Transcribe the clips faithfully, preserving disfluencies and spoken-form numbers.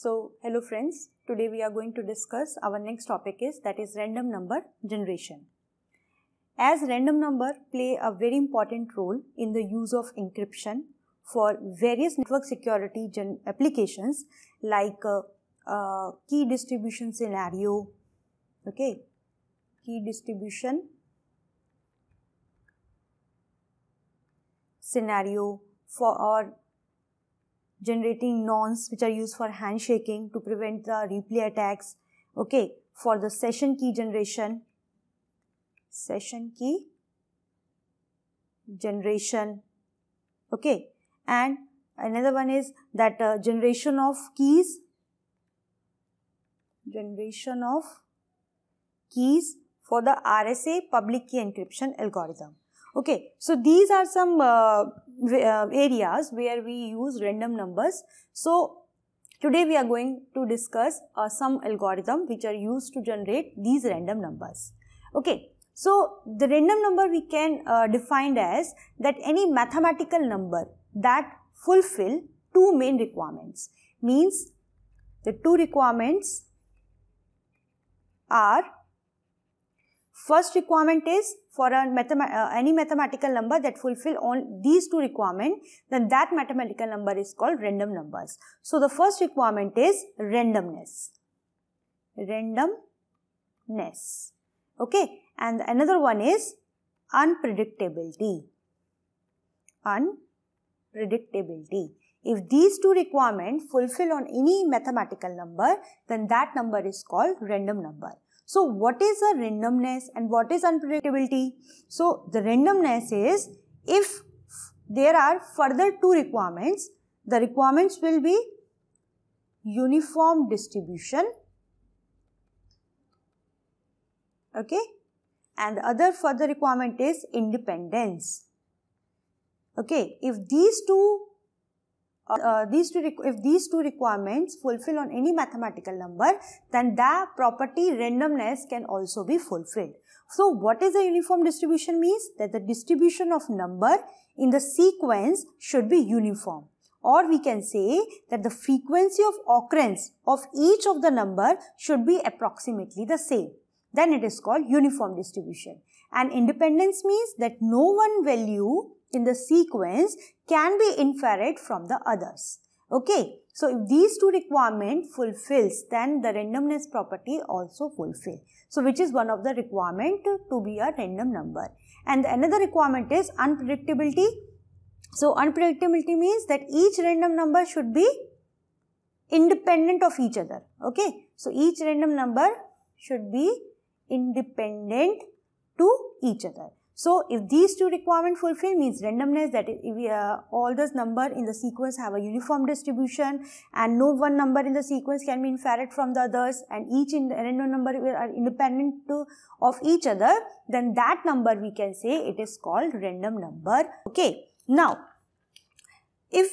So hello friends, today we are going to discuss our next topic is that is random number generation. As random number play a very important role in the use of encryption for various network security gen applications like uh, uh, key distribution scenario, okay, key distribution scenario for or generating nonce which are used for handshaking to prevent the replay attacks, okay, for the session key generation, session key generation, okay, and another one is that uh, generation of keys, generation of keys for the R S A public key encryption algorithm. Okay, so these are some uh, areas where we use random numbers. So today we are going to discuss uh, some algorithm which are used to generate these random numbers. Okay, so the random number we can uh, define as that any mathematical number that fulfill two main requirements. Means the two requirements are, first requirement is for a mathema uh, any mathematical number that fulfill on these two requirements, then that mathematical number is called random numbers. So the first requirement is randomness, randomness, okay, and another one is unpredictability, unpredictability. If these two requirements fulfill on any mathematical number, then that number is called random number. So what is a randomness and what is unpredictability? So the randomness is if there are further two requirements, the requirements will be uniform distribution, okay, and the other further requirement is independence, okay. If these two Uh, these two, if these two requirements fulfill on any mathematical number, then that property randomness can also be fulfilled. So what is a uniform distribution means? That the distribution of number in the sequence should be uniform, or we can say that the frequency of occurrence of each of the number should be approximately the same. Then it is called uniform distribution. And independence means that no one value in the sequence can be inferred from the others, okay. So if these two requirements fulfills, then the randomness property also fulfill. So which is one of the requirement to, to be a random number. And another requirement is unpredictability. So unpredictability means that each random number should be independent of each other, okay. So each random number should be independent to each other. So if these two requirements fulfill means randomness, that if we, uh, all those number in the sequence have a uniform distribution and no one number in the sequence can be inferred from the others and each in the random number are independent to, of each other, then that number we can say it is called random number. Okay. Now, if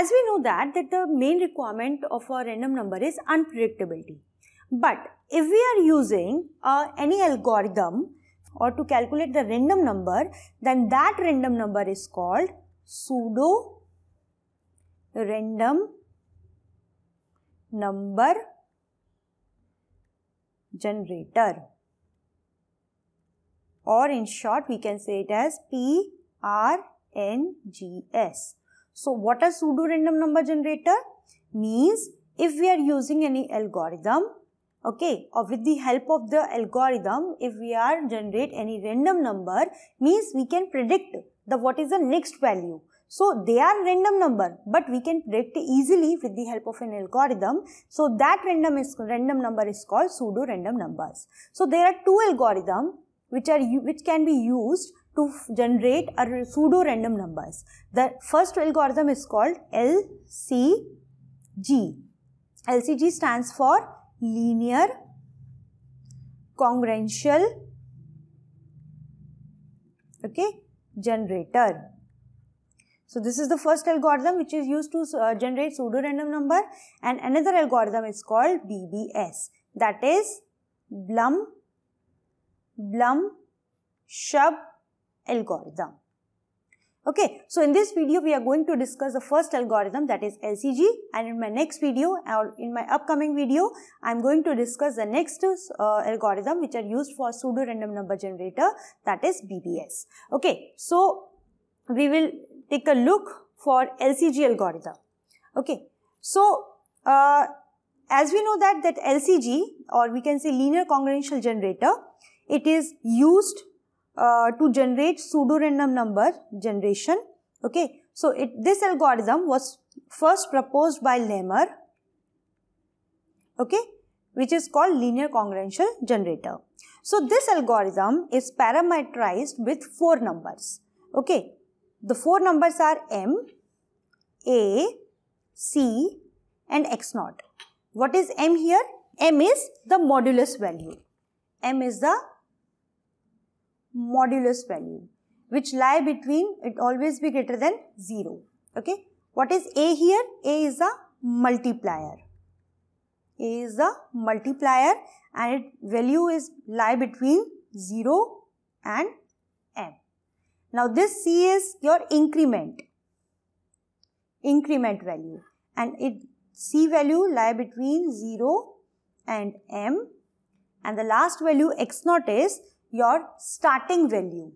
as we know that, that the main requirement of a random number is unpredictability. But if we are using uh, any algorithm or to calculate the random number, then that random number is called pseudo random number generator, or in short we can say it as P R N G S. So what is pseudo random number generator? Means if we are using any algorithm, okay, or with the help of the algorithm, if we are generate any random number, means we can predict the what is the next value. So they are random number, but we can predict easily with the help of an algorithm. So that random is random number is called pseudo random numbers. So there are two algorithms which are which can be used to generate a pseudo random numbers. The first algorithm is called L C G. L C G stands for Linear Congruential, okay, Generator. So this is the first algorithm which is used to uh, generate pseudo random number, and another algorithm is called B B S, that is Blum Blum Shub algorithm. Okay, so in this video we are going to discuss the first algorithm, that is L C G, and in my next video or in my upcoming video I am going to discuss the next uh, algorithm which are used for pseudo random number generator, that is B B S. Okay, so we will take a look for L C G algorithm. Okay, so uh, as we know that that L C G, or we can say linear congruential generator, it is used uh, to generate pseudo random number generation. Okay, so it, this algorithm was first proposed by Lemmer, okay, which is called linear congruential generator. So this algorithm is parameterized with four numbers. Okay, the four numbers are M, A, C, and X zero. What is M here? M is the modulus value. M is the modulus value which lie between, it always be greater than zero. Okay. What is A here? A is the multiplier. A is the multiplier and its value is lie between zero and M. Now this C is your increment, increment value, and it C value lie between zero and M, and the last value X zero is your starting value,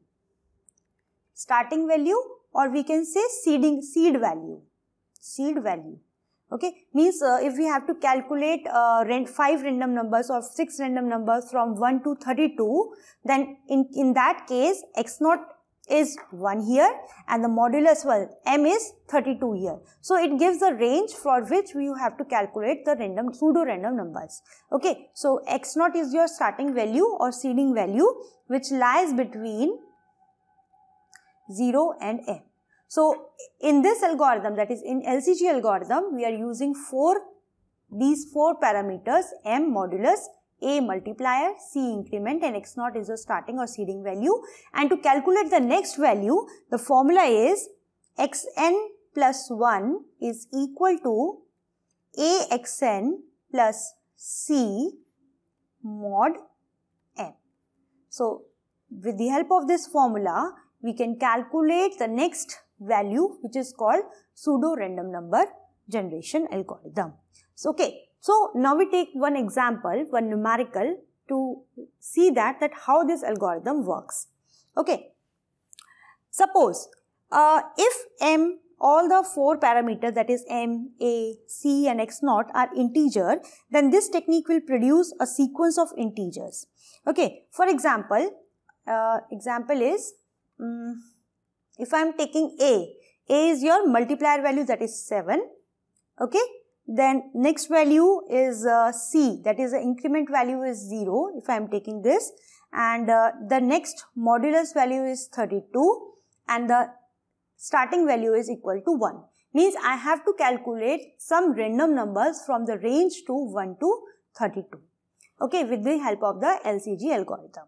starting value, or we can say seeding, seed value, seed value. Okay, means uh, if we have to calculate uh, five random numbers or six random numbers from one to thirty-two, then in, in that case X zero is one here and the modulus well M is thirty-two here. So it gives the range for which you have to calculate the random pseudo random numbers. Okay, so X zero is your starting value or seeding value which lies between zero and M. So in this algorithm, that is in L C G algorithm, we are using four, these four parameters: M modulus, A multiplier, C increment, and X zero is your starting or seeding value. And to calculate the next value, the formula is Xn plus one is equal to A X N plus C mod M. So with the help of this formula, we can calculate the next value which is called pseudo random number generation algorithm. So, okay. So now we take one example, one numerical, to see that, that how this algorithm works. Okay, suppose uh, if M, all the four parameters, that is M, A, C and X zero are integer, then this technique will produce a sequence of integers. Okay, for example, uh, example is, um, if I am taking A, A is your multiplier value, that is seven, okay. Then next value is uh, C, that is the increment value is zero if I am taking this, and uh, the next modulus value is thirty-two and the starting value is equal to one. Means I have to calculate some random numbers from the range to one to thirty-two, okay, with the help of the L C G algorithm.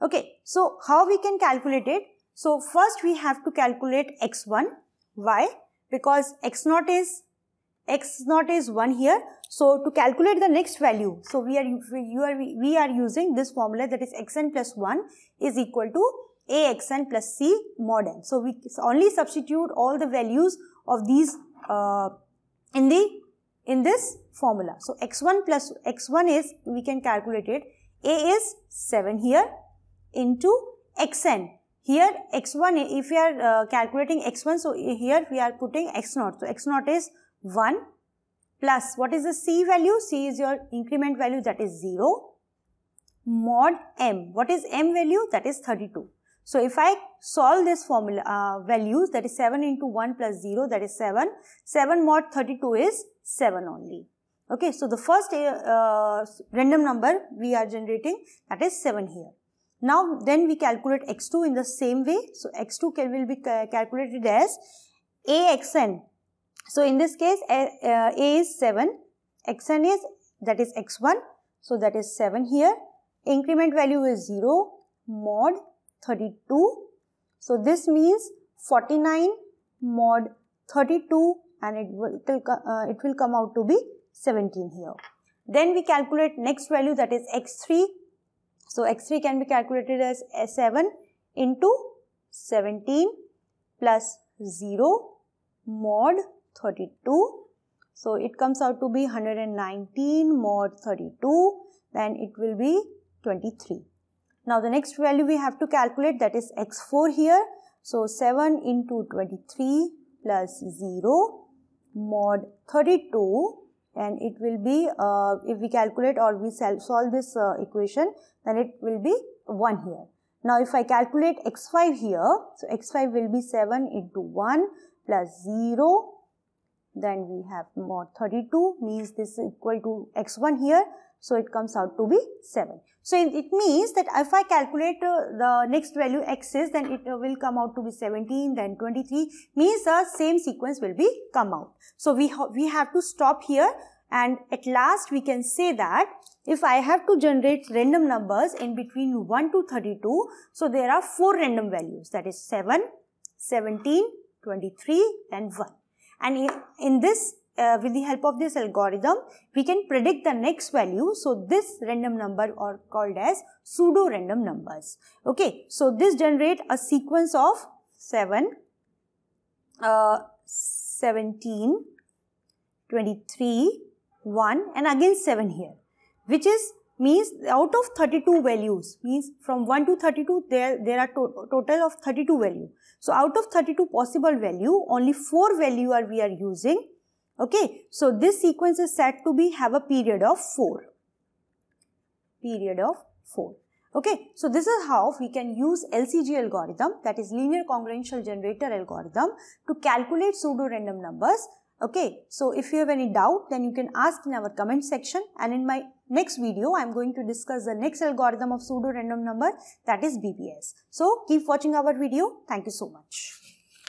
Okay, so how we can calculate it? So first we have to calculate X one. Why? Because X zero is X zero is one here. So to calculate the next value, so we are, you are, we are using this formula, that is Xn plus one is equal to A X N plus C mod M. So we only substitute all the values of these uh, in the in this formula. So X one plus X one is, we can calculate it, A is seven here into Xn. Here X one, if we are uh, calculating X one, so here we are putting X zero. So X zero is one plus, what is the C value? C is your increment value, that is zero, mod M. What is M value? That is thirty-two. So if I solve this formula uh, values, that is seven into one plus zero, that is seven. seven mod thirty-two is seven only. Okay, so the first uh, random number we are generating, that is seven here. Now then we calculate X two in the same way. So X two can, will be calculated as A X N. So in this case, A, uh, A is seven, Xn is, that is X one, so that is seven here, increment value is zero, mod thirty-two, so this means forty-nine mod thirty-two, and it will, it will, uh, it will come out to be seventeen here. Then we calculate next value, that is X three, so X three can be calculated as seven into seventeen plus zero mod thirty-two. So it comes out to be one hundred nineteen mod thirty-two, then it will be twenty-three. Now the next value we have to calculate, that is x four here. So seven into twenty-three plus zero mod thirty-two, and it will be, uh, if we calculate or we solve this uh, equation, then it will be one here. Now if I calculate x five here, so x five will be seven into one plus zero, then we have mod thirty-two, means this is equal to x one here, so it comes out to be seven. So it means that if I calculate uh, the next value x is, then it uh, will come out to be seventeen, then twenty-three, means the same sequence will be come out. So we, ha we have to stop here, and at last we can say that if I have to generate random numbers in between one to thirty-two, so there are four random values, that is seven, seventeen, twenty-three and one. And in, in this, uh, with the help of this algorithm, we can predict the next value. So this random number are called as pseudo random numbers. Okay, so this generate a sequence of seven, uh, seventeen, twenty-three, one, and again seven here, which is means out of thirty-two values, means from one to thirty-two, there, there are to total of thirty-two value. So out of thirty-two possible value, only four value are we are using. Okay, so this sequence is said to be have a period of four. Period of four. Okay, so this is how we can use L C G algorithm, that is linear congruential generator algorithm, to calculate pseudo random numbers. Okay, so if you have any doubt, then you can ask in our comment section, and in my next video, I am going to discuss the next algorithm of pseudo random number, that is B B S. So keep watching our video. Thank you so much.